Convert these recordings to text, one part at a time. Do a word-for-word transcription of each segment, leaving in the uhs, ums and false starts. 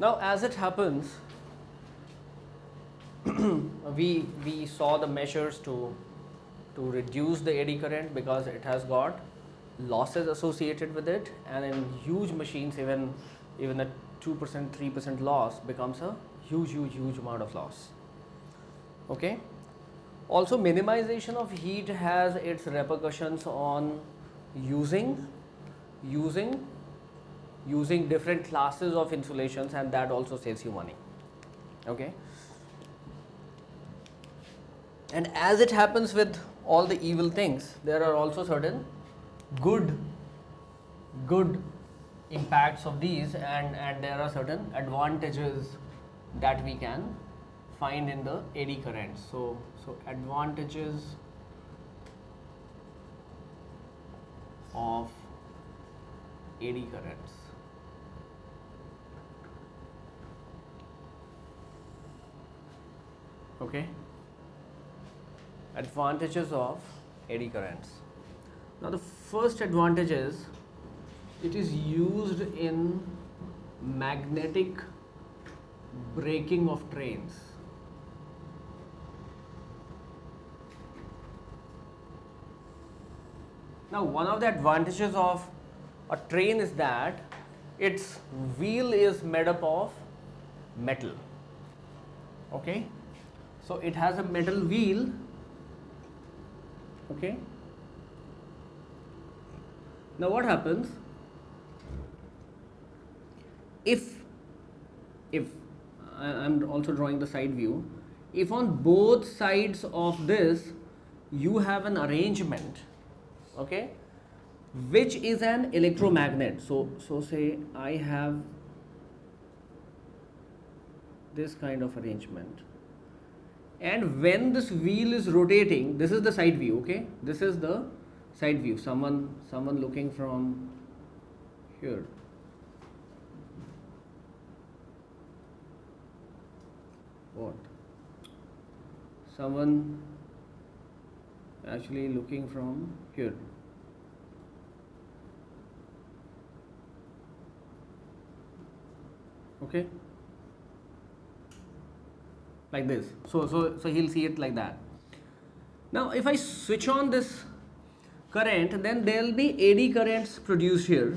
Now, as it happens, we we saw the measures to to reduce the eddy current because it has got losses associated with it, and in huge machines, even even a two percent, three percent loss becomes a huge, huge, huge amount of loss. Okay. Also, minimization of heat has its repercussions on using, using, using different classes of insulations, and that also saves you money. Okay. And as it happens with all the evil things, there are also certain good, good impacts of these, and, and there are certain advantages that we can find in the eddy currents. So, so advantages of eddy currents. Okay. Advantages of eddy currents. Now, the first advantage is it is used in magnetic braking of trains. Now, one of the advantages of a train is that its wheel is made up of metal. Okay, so it has a metal wheel. Okay. Now, what happens if if I am also drawing the side view? If on both sides of this you have an arrangement, okay, which is an electromagnet. So, so say I have this kind of arrangement, and when this wheel is rotating, this is the side view. Okay, this is the side view. Someone, someone looking from here. What? Someone actually looking from here. Okay, like this. So, so, so he'll see it like that. Now, if I switch on this current, then there'll be eddy currents produced here,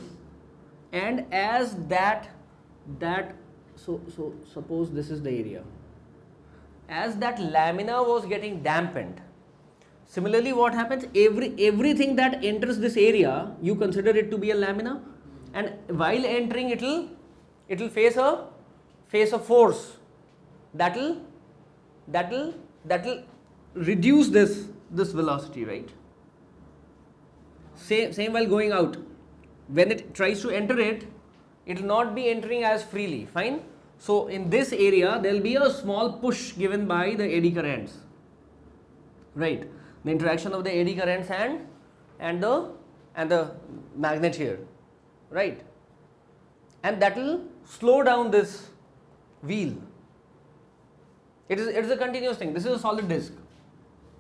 and as that that so so suppose this is the area. As that lamina was getting dampened, similarly, what happens? Every everything that enters this area, you consider it to be a lamina, and while entering, it'll it'll face a face a force that'll that'll that'll reduce this this velocity, right? Same same while going out, when it tries to enter it, it'll not be entering as freely. Fine. So in this area, there'll be a small push given by the eddy currents, right? The interaction of the eddy currents and and the and the magnet here, right? And that'll slow down this wheel. It is it is a continuous thing. This is a solid disk.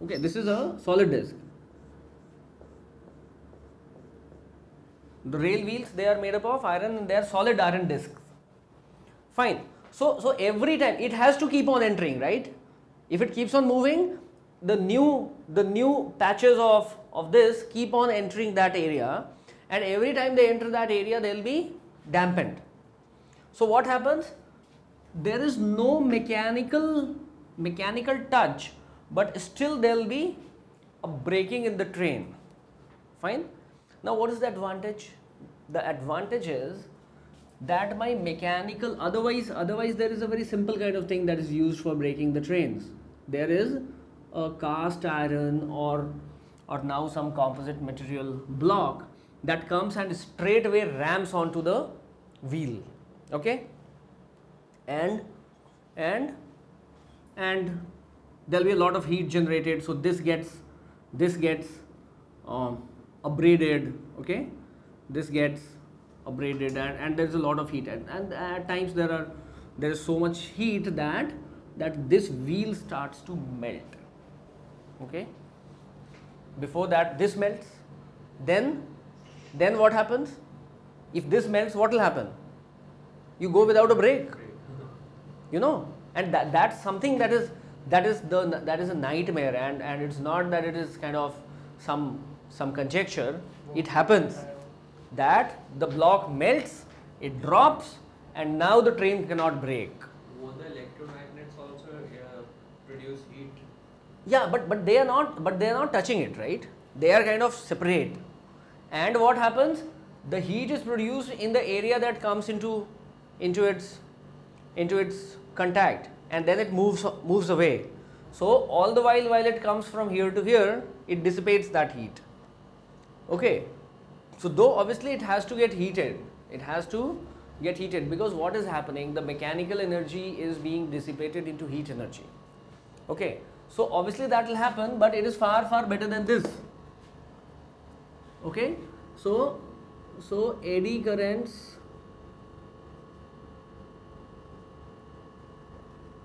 Okay, this is a solid disk. The rail wheels, they are made up of iron, and they are solid iron discs. Fine. So, so every time it has to keep on entering, right? If it keeps on moving, the new the new patches of of this keep on entering that area, and every time they enter that area, they'll be dampened. So what happens? There is no mechanical mechanical touch, but still there'll be a braking in the train. Fine. Now, what is the advantage? The advantage is that my mechanical, otherwise, otherwise there is a very simple kind of thing that is used for braking the trains. There is a cast iron or, or now some composite material block that comes and straight away rams onto the wheel, okay, and and and there'll be a lot of heat generated. So this gets this gets um, abraded, okay, this gets abraded, and, and there is a lot of heat, and, and at times there are there is so much heat that that this wheel starts to melt. Okay, before that this melts, then then what happens? If this melts, what will happen? You go without a brake, you know, and that, that's something that is that is the that is a nightmare, and and it's not that it is kind of some some conjecture. It happens that the block melts, it drops, and now the train cannot break. Well, the electromagnets also uh, produce heat. Yeah, but but they are not but they are not touching it, right? They are kind of separate. And what happens? The heat is produced in the area that comes into into its into its contact, and then it moves moves away. So all the while while it comes from here to here, it dissipates that heat. Okay. So though obviously it has to get heated, it has to get heated because what is happening? The mechanical energy is being dissipated into heat energy. Okay. So obviously that will happen, but it is far far better than this. Okay. So so eddy currents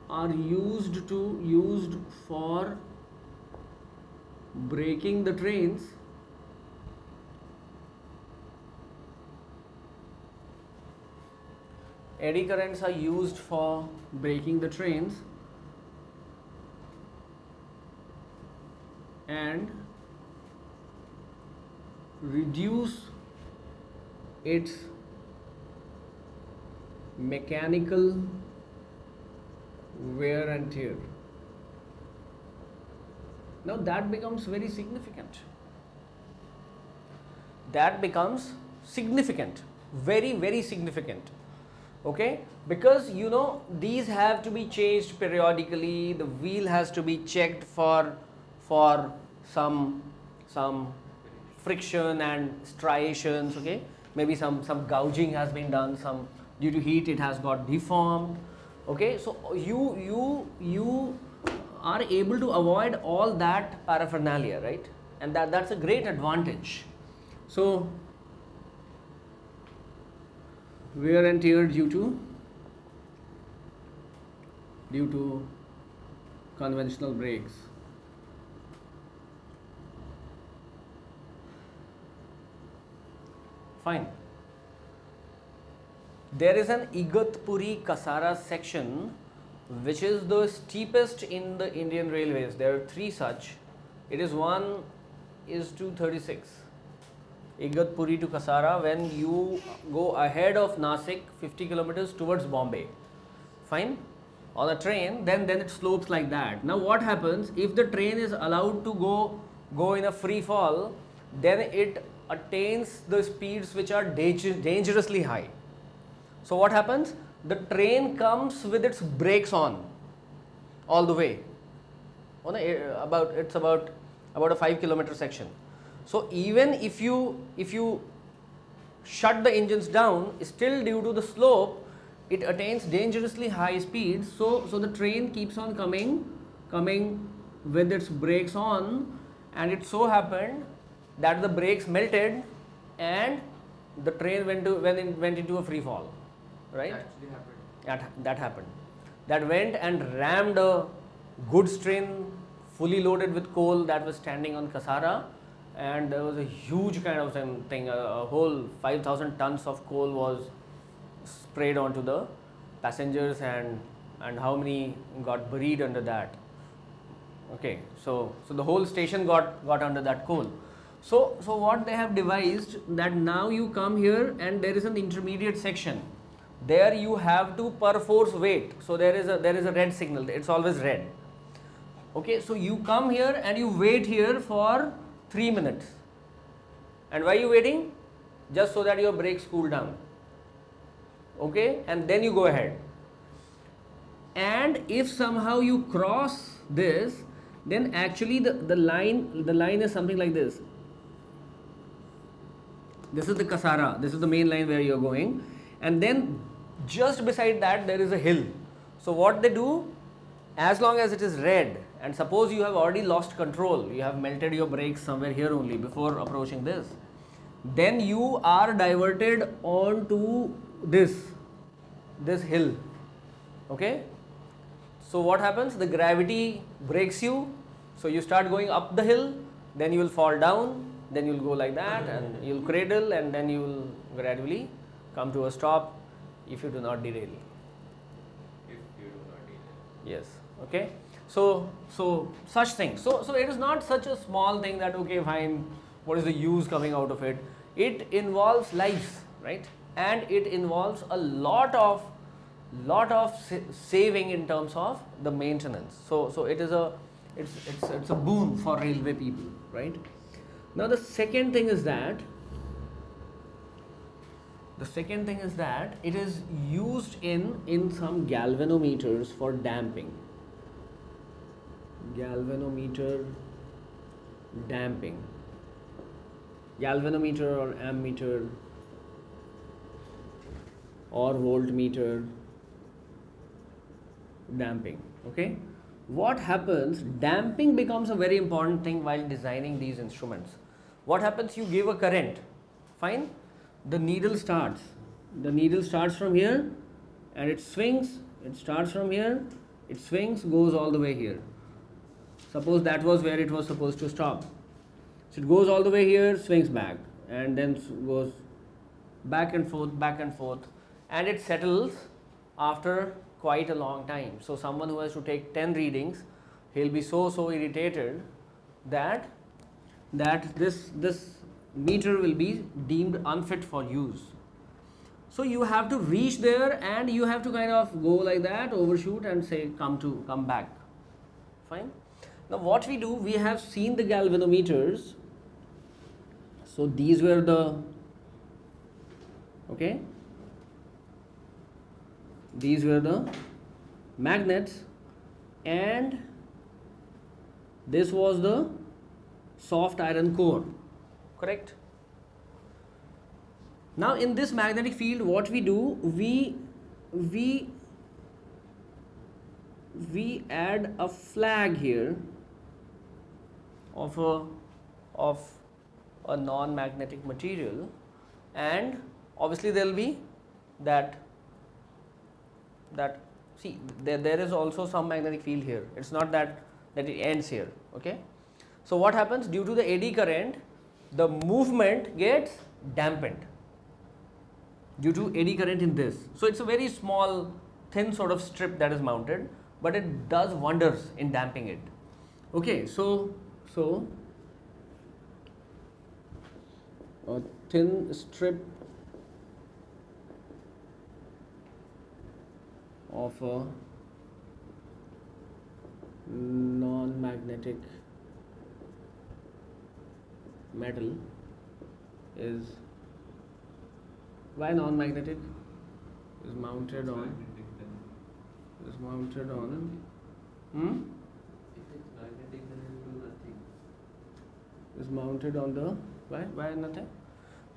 are used to used for breaking the trains eddy currents are used for breaking the trains and reduce its mechanical wear and tear. Now that becomes very significant. That becomes significant, very very significant. Okay, because you know these have to be changed periodically. The wheel has to be checked for for some some friction and striations. Okay, maybe some some gouging has been done. Some due to heat, it has got deformed. Okay, so you you you are able to avoid all that paraphernalia, right? And that that's a great advantage. So wear and tear due to due to conventional brakes. Fine. There is an Igatpuri-Kasara section which is the steepest in the Indian Railways. There are three such. It is one is two thirty-six. Igatpuri to Kasara, when you go ahead of Nasik fifty kilometers towards Bombay. Fine? On a train, then, then it slopes like that. Now what happens if the train is allowed to go, go in a free fall, then it attains the speeds which are danger, dangerously high. So what happens? The train comes with its brakes on all the way. On a, about it's about about a five kilometer section. So even if you if you shut the engines down, still due to the slope, it attains dangerously high speeds. So so the train keeps on coming coming with its brakes on, and it so happened that the brakes melted, and the train went to when it went into a free fall. Right? That actually happened. That, that happened. That went and rammed a goods train fully loaded with coal that was standing on Kasara, and there was a huge kind of thing. A, a whole five thousand tons of coal was sprayed onto the passengers, and and how many got buried under that. Okay, so so the whole station got got under that coal. So so what they have devised that now you come here and there is an intermediate section. There you have to perforce wait. So there is a there is a red signal. It's always red. Okay, so you come here and you wait here for three minutes. And why are you waiting? Just so that your brakes cool down. Okay, and then you go ahead. And if somehow you cross this, then actually the, the line the line is something like this. This is the Kasara, this is the main line where you are going. And then just beside that there is a hill. So what they do, as long as it is red, and suppose you have already lost control, you have melted your brakes somewhere here only before approaching this, then you are diverted onto this this hill. Okay, so what happens? The gravity breaks you, so you start going up the hill, then you will fall down, then you will go like that, and you will cradle, and then you will gradually come to a stop if you do not derail. If you do Yes. Okay. So, so such things. So, so it is not such a small thing that okay, fine, what is the use coming out of it? It involves lives, right? And it involves a lot of, lot of sa saving in terms of the maintenance. So, so it is a, it's, it's, it's a boon for railway people, right? Now, the second thing is that, the second thing is that it is used in, in some galvanometers for damping. Galvanometer damping. Galvanometer or ammeter or voltmeter damping. Okay. What happens? Damping becomes a very important thing while designing these instruments. What happens? You give a current. Fine. The needle starts. The needle starts from here and it swings. It starts from here. It swings, goes all the way here. Suppose that was where it was supposed to stop. So it goes all the way here, swings back, and then goes back and forth, back and forth, and it settles after quite a long time. So someone who has to take ten readings, he'll be so so irritated that that this this meter will be deemed unfit for use. So you have to reach there and you have to kind of go like that, overshoot and say come to come back. Fine. Now what we do, we have seen the galvanometers. So these were the, okay, these were the magnets, and this was the soft iron core, correct? Now in this magnetic field, what we do, we, we, we add a flag here of a of a non-magnetic material, and obviously there will be that that see there, there is also some magnetic field here. It's not that that it ends here. Okay. So what happens, due to the eddy current, the movement gets dampened due to eddy current in this. So it's a very small thin sort of strip that is mounted, but it does wonders in damping it. Okay. So So, a thin strip of a non-magnetic metal is, why non-magnetic? Is mounted on, is mounted on, hmm? Is mounted on the, why? Why nothing?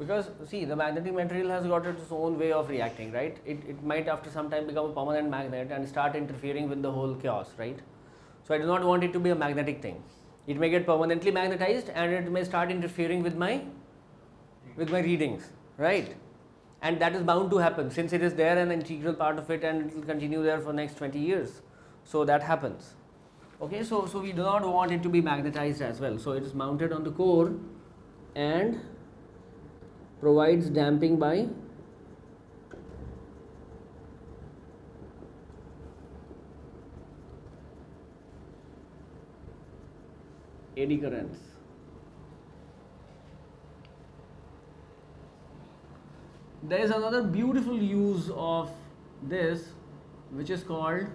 Because see, the magnetic material has got its own way of reacting, right? It, it might after some time become a permanent magnet and start interfering with the whole chaos, right? So I do not want it to be a magnetic thing. It may get permanently magnetized and it may start interfering with my, with my readings, right? And that is bound to happen since it is there and an integral part of it, and it will continue there for next twenty years. So that happens. Okay, so, so we do not want it to be magnetized as well. So it is mounted on the core and provides damping by eddy currents. There is another beautiful use of this which is called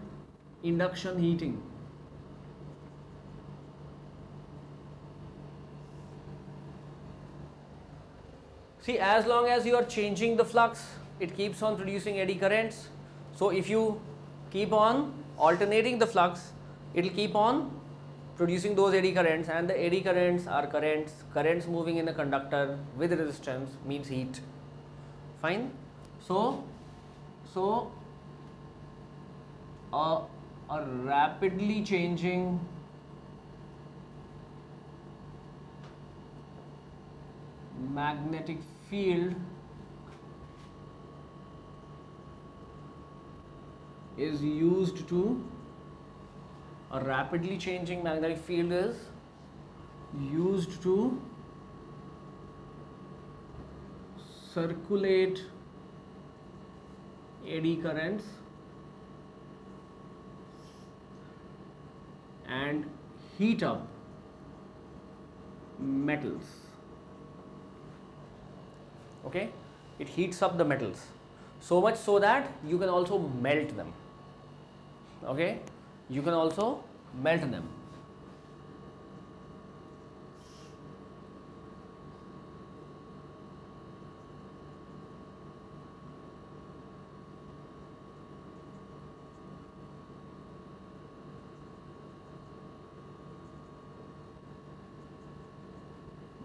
induction heating. See, as long as you are changing the flux, it keeps on producing eddy currents. So if you keep on alternating the flux, it will keep on producing those eddy currents, and the eddy currents are currents. Currents moving in a conductor with resistance means heat. Fine. So, so a, a rapidly changing magnetic field is used to, a rapidly changing magnetic field is used to circulate eddy currents and heat up metals. Okay, it heats up the metals so much so that you can also melt them. Okay, you can also melt them.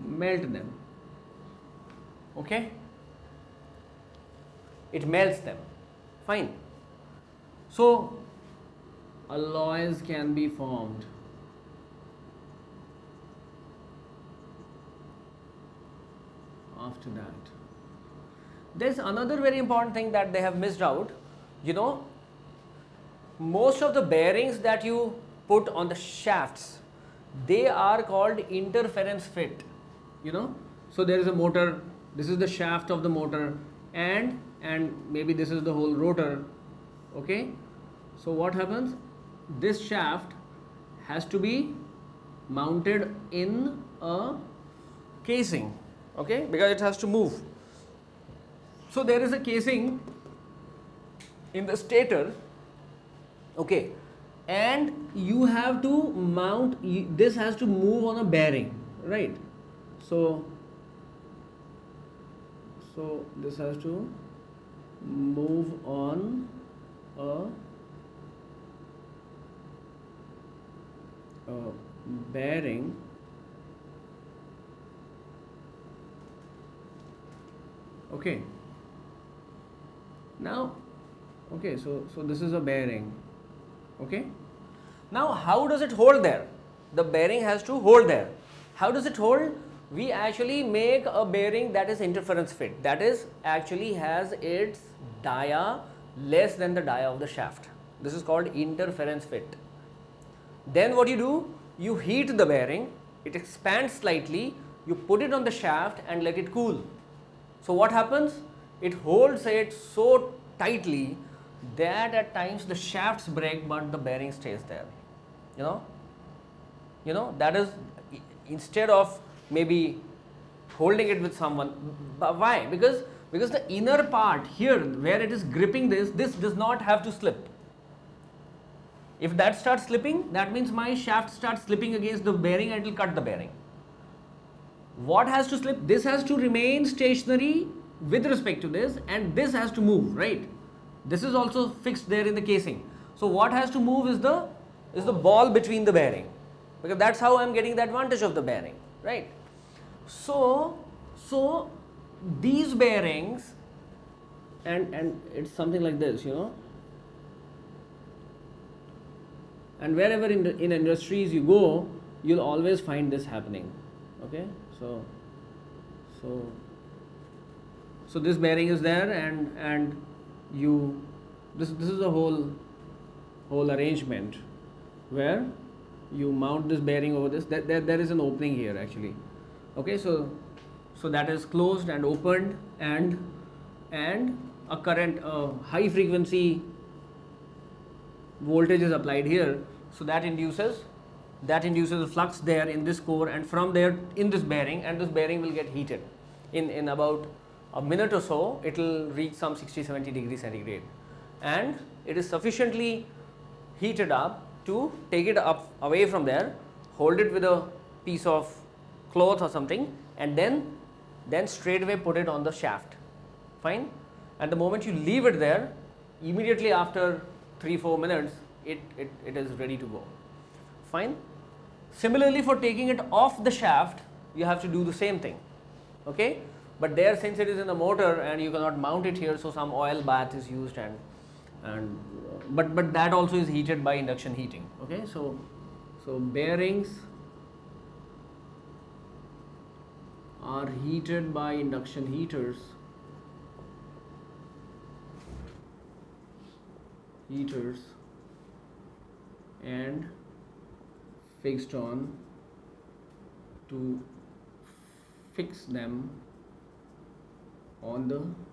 Melt them. Okay, it melts them. Fine. So alloys can be formed. After that, there's another very important thing that they have missed out. You know, most of the bearings that you put on the shafts, they are called interference fit. You know, so there is a motor, this is the shaft of the motor, and and maybe this is the whole rotor. Okay, so what happens? This shaft has to be mounted in a casing, okay, because it has to move. So there is a casing in the stator, okay, and you have to mount, this has to move on a bearing, right? So, so this has to move on a, a bearing okay now okay so so this is a bearing. Okay, now how does it hold there? The bearing has to hold there. How does it hold? We actually make a bearing that is interference fit, that is actually has its dia less than the dia of the shaft. This is called interference fit. Then what you do, you heat the bearing, it expands slightly, you put it on the shaft and let it cool. So what happens? It holds it so tightly that at times the shafts break but the bearing stays there. You know, you know, that is, instead of maybe holding it with someone. But why? Because because the inner part here where it is gripping, this this does not have to slip. If that starts slipping, that means my shaft starts slipping against the bearing and it will cut the bearing. What has to slip? This has to remain stationary with respect to this, and this has to move, right? This is also fixed there in the casing. So what has to move is the is the ball between the bearing, because that's how I am getting the advantage of the bearing, right? So, so these bearings, and and it's something like this, you know. And wherever in the, in industries you go, you'll always find this happening. Okay, so, so, so this bearing is there, and and you, this this is a whole, whole arrangement, where you mount this bearing over this. That there, there, there is an opening here actually. Okay, so so that is closed and opened, and and a current, uh, high frequency voltage is applied here, so that induces that induces a flux there in this core, and from there in this bearing, and this bearing will get heated. In in about a minute or so, it will reach some sixty seventy degrees centigrade, and it is sufficiently heated up to take it up away from there, hold it with a piece of cloth or something, and then then straight away put it on the shaft. Fine. And the moment you leave it there, immediately after three four minutes, it, it, it is ready to go. Fine. Similarly, for taking it off the shaft, you have to do the same thing. Okay. But there, since it is in the motor and you cannot mount it here, so some oil bath is used, and and but but that also is heated by induction heating. Okay, so so bearings are heated by induction heaters heaters and fixed on to fix them on the